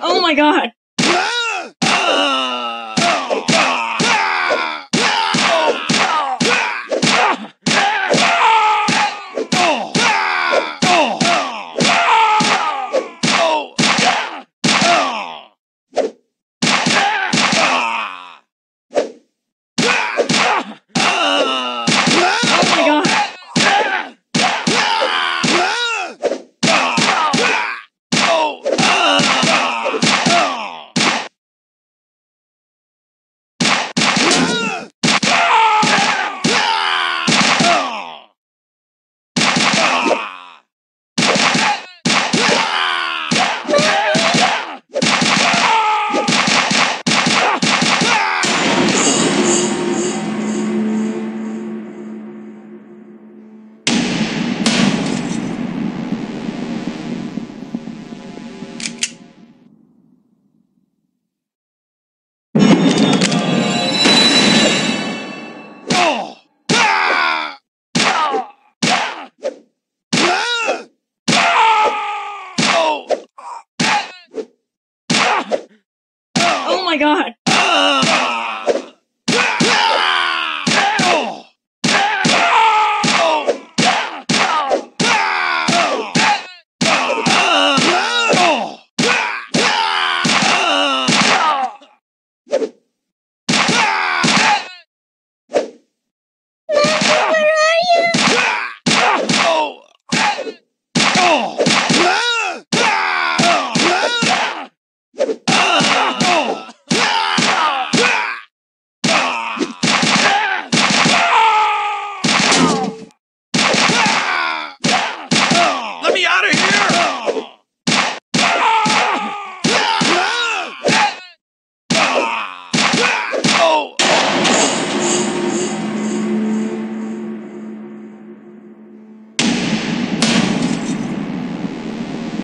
Oh my god. Oh my god.